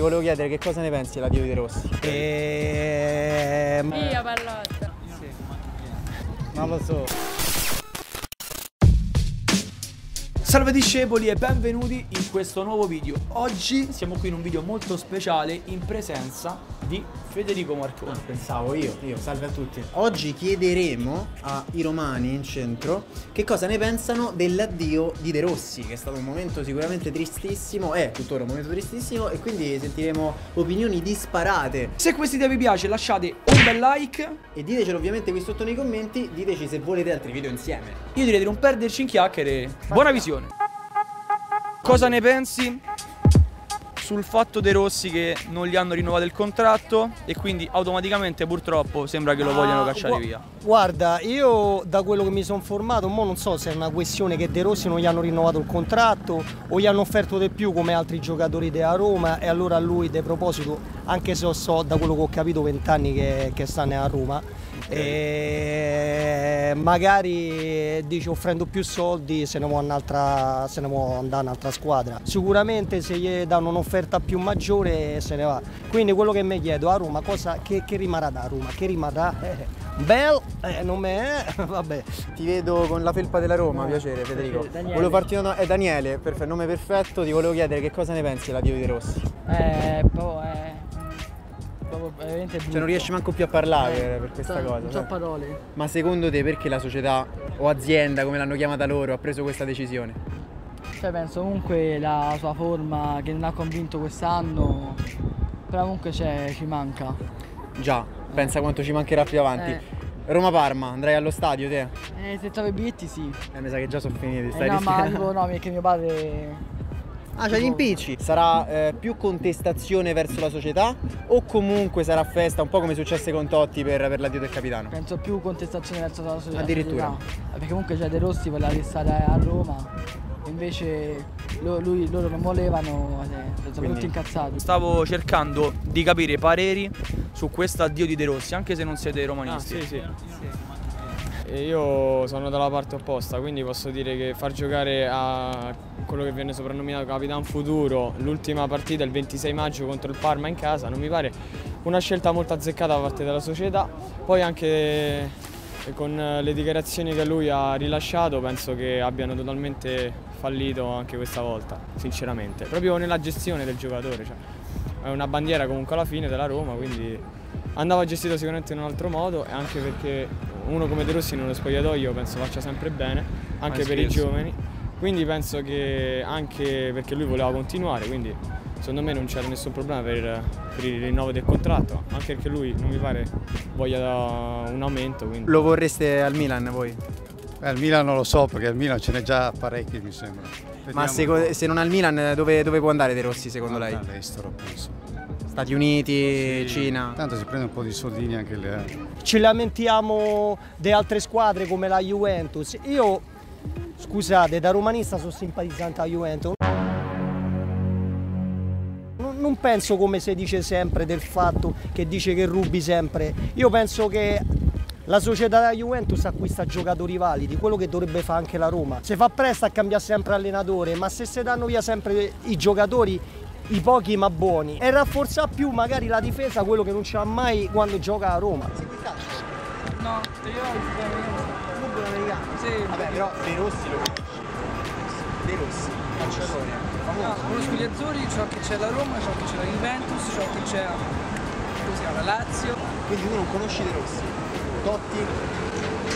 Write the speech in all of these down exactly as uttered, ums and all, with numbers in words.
Volevo chiedere che cosa ne pensi dell'addio di De Rossi? E... Via Pallotta! Sì, non lo so. Salve discepoli e benvenuti in questo nuovo video. Oggi siamo qui in un video molto speciale in presenza di Federico Marconi. Ah, pensavo io, io, salve a tutti. Oggi chiederemo ai romani in centro che cosa ne pensano dell'addio di De Rossi, che è stato un momento sicuramente tristissimo, è tuttora un momento tristissimo, e quindi sentiremo opinioni disparate. Se questa idea vi piace lasciate un bel like e ditecelo ovviamente qui sotto nei commenti, diteci se volete altri video insieme. Io direi di non perderci in chiacchiere, buona visione. Cosa ne pensi sul fatto De Rossi che non gli hanno rinnovato il contratto e quindi automaticamente purtroppo sembra che lo ah, vogliano cacciare gu via? Guarda, io da quello che mi sono informato, mo non so se è una questione che De Rossi non gli hanno rinnovato il contratto o gli hanno offerto di più come altri giocatori della Roma, e allora lui de proposito, anche se so da quello che ho capito vent'anni che, che sta nella Roma, e magari dice offrendo più soldi se ne può andare a un'altra squadra. Sicuramente se gli danno un'offerta più maggiore se ne va. Quindi quello che mi chiedo a Roma, cosa, che, che rimarrà da Roma? Che rimarrà? Eh. Bel, eh, non me, eh, vabbè. Ti vedo con la felpa della Roma, no, piacere Federico. Daniele. Volevo partire da una... eh, Daniele, perfetto, nome perfetto, ti volevo chiedere che cosa ne pensi dell'addio di De Rossi? Eh, boh, eh... Cioè non riesci manco più a parlare eh, per questa cosa. Non ho parole. Ma secondo te perché la società o azienda, come l'hanno chiamata loro, ha preso questa decisione? Cioè penso comunque la sua forma che non ha convinto quest'anno, però comunque cioè, ci manca. Già, eh. pensa quanto ci mancherà più avanti. Eh. Roma-Parma, andrai allo stadio te? Eh, se trovi i biglietti sì. Eh, mi sa che già sono finiti, stai eh, no, ma tipo, no, perché mio padre... Ah, c'è cioè gli impicci! Sarà eh, più contestazione verso la società o comunque sarà festa, un po' come successe con Totti per, per l'addio del capitano? Penso più contestazione verso la società. Addirittura? Società. Perché comunque cioè, De Rossi voleva restare a Roma, invece lo, lui, loro non volevano, eh, sono tutti incazzati. Stavo cercando di capire i pareri su questo addio di De Rossi, anche se non siete romanisti. Ah, sì, sì. sì. E io sono dalla parte opposta, quindi posso dire che far giocare a quello che viene soprannominato Capitan Futuro l'ultima partita il ventisei maggio contro il Parma in casa non mi pare una scelta molto azzeccata da parte della società. Poi anche con le dichiarazioni che lui ha rilasciato penso che abbiano totalmente fallito anche questa volta, sinceramente, proprio nella gestione del giocatore. Cioè, è una bandiera comunque alla fine della Roma, quindi andava gestito sicuramente in un altro modo, e anche perché uno come De Rossi nello spogliatoio penso faccia sempre bene, anche per i giovani, quindi penso che anche perché lui voleva continuare, quindi secondo me non c'era nessun problema per, per il rinnovo del contratto, anche perché lui non mi pare voglia un aumento. Quindi. Lo vorreste al Milan voi? Eh, al Milan non lo so, perché al Milan ce n'è già parecchi mi sembra. Vediamo. Ma se, se non al Milan dove, dove può andare De Rossi secondo lei? All'estero penso. Stati Uniti, sì. Cina. Tanto si prende un po' di soldini anche lì. Ci lamentiamo di altre squadre come la Juventus. Io, scusate, da romanista sono simpatizzante alla Juventus. Non penso come si dice sempre del fatto che dice che rubi sempre. Io penso che la società della Juventus acquista giocatori validi, quello che dovrebbe fare anche la Roma. Si fa presto a cambiare sempre allenatore, ma se si danno via sempre i giocatori, i pochi ma buoni, e rafforza più magari la difesa, quello che non c'ha mai quando gioca a Roma. Segui il calcio? No, io non lo americano. Sì. Vabbè, però De Rossi lo capisci. De Rossi, calciatore. No, conosco gli Azzurri, ciò che c'è la Roma, ciò che c'è la Juventus, ciò che c'è la Lazio. Quindi tu non conosci De Rossi? Totti?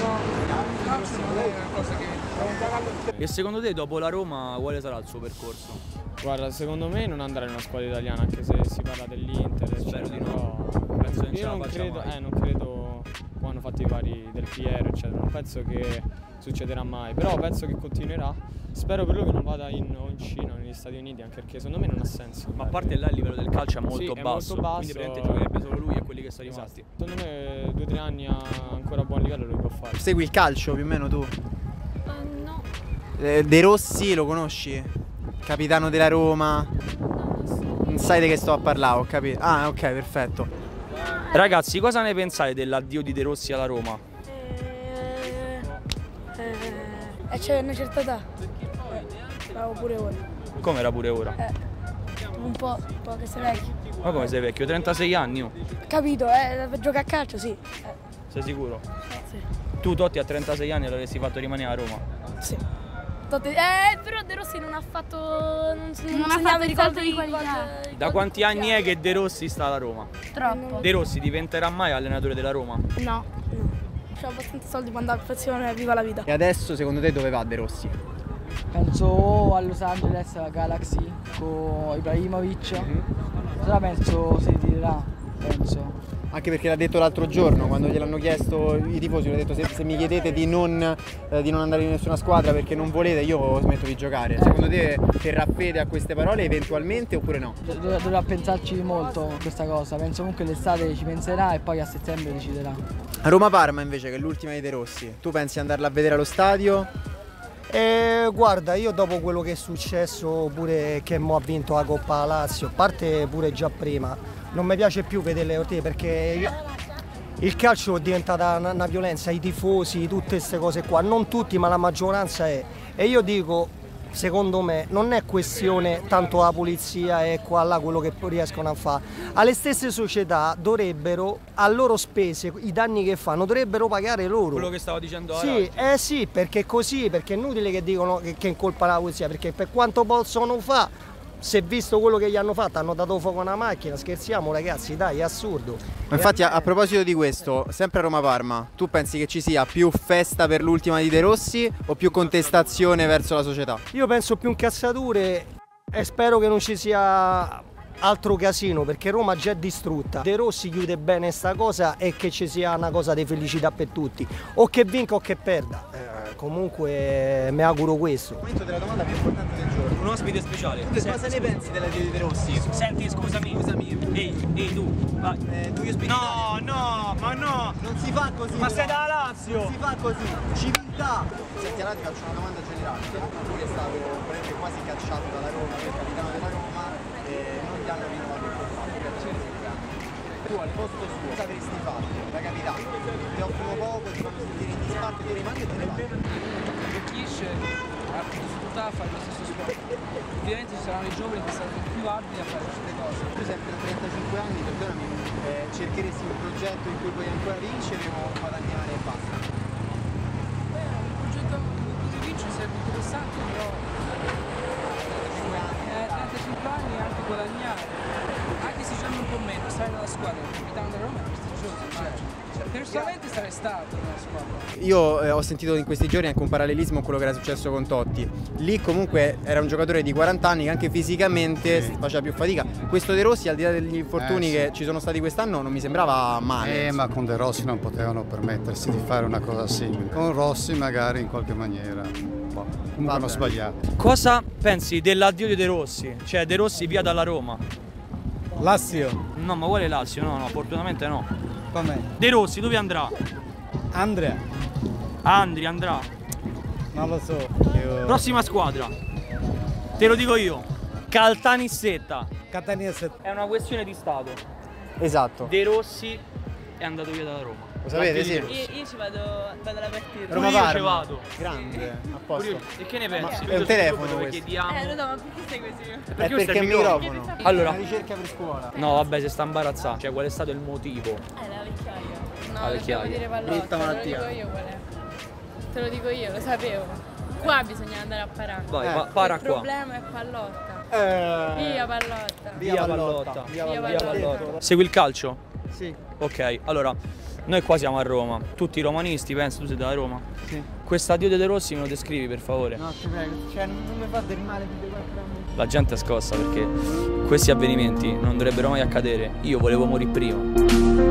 No, il calcio non è una cosa che... E secondo te dopo la Roma quale sarà il suo percorso? Guarda, secondo me non andrà in una squadra italiana, anche se si parla dell'Inter. Spero di no. Penso che ce la facciamo. Eh, non credo, come hanno fatto i vari del Piero, eccetera. Non penso che succederà mai, però penso che continuerà. Spero per lui che non vada in, in Cina o negli Stati Uniti, anche perché secondo me non ha senso. Ma a parte là il livello del calcio è molto, sì, è basso, molto basso, quindi praticamente giocherebbe solo lui e quelli che sono rimasti. Secondo me due o tre anni a ancora a buon livello lo può fare. Segui il calcio più o meno tu? Uh, no. Eh, De Rossi lo conosci? Capitano della Roma, non sai di che sto a parlare, ho capito. Ah, ok, perfetto. Ragazzi, cosa ne pensate dell'addio di De Rossi alla Roma? Eh, eh, c'è una certa età. Era pure ora. Come era pure ora? Eh, un po', un po' che sei vecchio. Ma come sei vecchio? trentasei anni? Oh. Capito, eh, per giocare a calcio sì. Sei sicuro? Sì. Tu Totti a trentasei anni l'avresti fatto rimanere a Roma? Sì. Totti, eh, però De Rossi non ha fatto... Non, non, non ha fatto il salto di qualità. qualità. Da quanti anni è che De Rossi sta alla Roma? Troppo. De Rossi diventerà mai allenatore della Roma? No. C'ho abbastanza soldi per andare a pensione, viva la vita. E adesso secondo te dove va De Rossi? Penso a Los Angeles, a Galaxy, con Ibrahimovic. Mm-hmm. Però penso si ritirerà, penso. Anche perché l'ha detto l'altro giorno, quando gliel'hanno chiesto i tifosi, gli ho detto se, se mi chiedete di non, eh, di non andare in nessuna squadra perché non volete, io smetto di giocare. Secondo te terrà fede a queste parole eventualmente oppure no? Dov- dovrà pensarci molto questa cosa, penso comunque l'estate ci penserà e poi a settembre deciderà. Roma-Parma invece, che è l'ultima di De Rossi, tu pensi di andarla a vedere allo stadio? Eh, guarda, io dopo quello che è successo, pure che mo ha vinto la Coppa Lazio, a parte pure già prima, non mi piace più vederle orte perché il calcio è diventata una, una violenza, i tifosi, tutte queste cose qua, non tutti ma la maggioranza è. E io dico, secondo me, non è questione tanto la polizia e qua là quello che riescono a fare. Alle stesse società dovrebbero, a loro spese, i danni che fanno, dovrebbero pagare loro. Quello che stavo dicendo sì, oggi. Eh sì, perché così, perché è inutile che dicono che, che è in colpa la polizia, perché per quanto possono fare, se visto quello che gli hanno fatto, hanno dato fuoco a una macchina, scherziamo ragazzi, dai, è assurdo. Ma infatti a, a proposito di questo, sempre a Roma-Parma, tu pensi che ci sia più festa per l'ultima di De Rossi o più contestazione verso la società? Io penso più incazzature e spero che non ci sia altro casino, perché Roma già è distrutta. De Rossi chiude bene sta cosa e che ci sia una cosa di felicità per tutti, o che vinca o che perda. Comunque mi auguro questo. Il momento della domanda più importante del giorno. Un ospite speciale. Tu cosa ne pensi della di De Rossi? Senti, scusami. Scusami. Ehi, ehi tu. Vai. Eh, tu io spiego. No, no, ma no. Non si fa così. Ma sei dalla Lazio. Non si fa così. Civiltà. Senti, allora ti faccio una domanda generale. Tu che stavi veramente quasi cacciato dalla Roma, del capitano della Roma, eh, non ti hanno rinnovato il contratto per cinque anni. Tu al posto suo cosa avresti fatto? La capitano. Ti offrono poco, ti fanno sentire in disparte, ti rimane e te ne vai. Riesce a risultare a fare lo stesso sport. Ovviamente ci saranno i giovani che saranno più abili a fare queste cose. Tu sempre a trentacinque anni, perdonami, eh, cercheresti un progetto in cui puoi ancora vincere o guadagnare e basta? Beh, un progetto in cui vincere sarebbe interessante, però trentacinque anni. Eh, trentacinque anni e anche guadagnare. Anche se c'è un po' meno, stare nella squadra, il capitano della Roma è prestigioso, immagino. Personalmente sarei stato nella squadra. Io eh, ho sentito in questi giorni anche un parallelismo con quello che era successo con Totti. Lì comunque era un giocatore di quaranta anni che anche fisicamente sì. faceva più fatica. Questo De Rossi, al di là degli infortuni eh, sì. che ci sono stati quest'anno, non mi sembrava male. Eh, ma con De Rossi non potevano permettersi di fare una cosa simile. Con Rossi magari in qualche maniera boh, comunque hanno sbagliato. Cosa pensi dell'addio di De Rossi? Cioè De Rossi via dalla Roma? Lazio? No, ma vuole Lazio? No, no, fortunatamente no. De Rossi dove andrà? Andrea. Andri andrà? Non lo so. Io... Prossima squadra. Te lo dico io. Caltanissetta. Caltanissetta. È una questione di Stato. Esatto. De Rossi è andato via dalla Roma. Lo sapete, sì. Io, io ci vado, vado alla partita. Roma io ci vado. Grande. Sì. A posto. E che ne pensi? Ma è un telefono questo. Chiediamo. Eh, no, no, ma perché sei così? È perché, perché il microfono. microfono. Allora. Una ricerca per scuola. No, vabbè, se sta imbarazzata. Cioè, qual è stato il motivo? Eh, la vecchiaia. No, la vecchiaia. Dire Pallotta. Te lo dico io qual è. Te lo dico io, lo sapevo. Qua bisogna andare a parare. Vai, eh. pa para qua. Il problema è Pallotta. Eh. Via Pallotta. Via Pallotta. Via Pallotta. Segui il calcio? Sì. Ok, allora. Noi qua siamo a Roma, tutti romanisti, penso, tu sei da Roma. Sì. Quest'addio di De Rossi me lo descrivi per favore? No, ti prego, cioè non mi fa del male di quattro anni. La gente è scossa perché questi avvenimenti non dovrebbero mai accadere. Io volevo morire prima.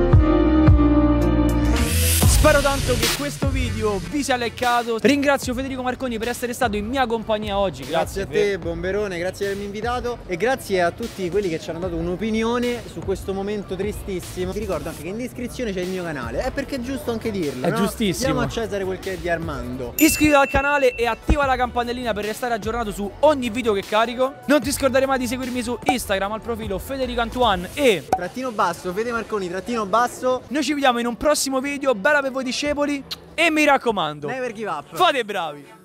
Spero tanto che questo video vi sia leccato. Ringrazio Federico Marconi per essere stato in mia compagnia oggi. Grazie, grazie a te, Bomberone, grazie per avermi invitato. E grazie a tutti quelli che ci hanno dato un'opinione su questo momento tristissimo. Ti ricordo anche che in descrizione c'è il mio canale. È perché è giusto anche dirlo. È no? giustissimo. Diamo a Cesare quel che è di Armando. Iscriviti al canale e attiva la campanellina per restare aggiornato su ogni video che carico. Non ti scordare mai di seguirmi su Instagram al profilo Federico Antoine e trattino basso, Fede Marconi trattino basso. Noi ci vediamo in un prossimo video. Bella per voi discepoli e mi raccomando, never give up, fate bravi.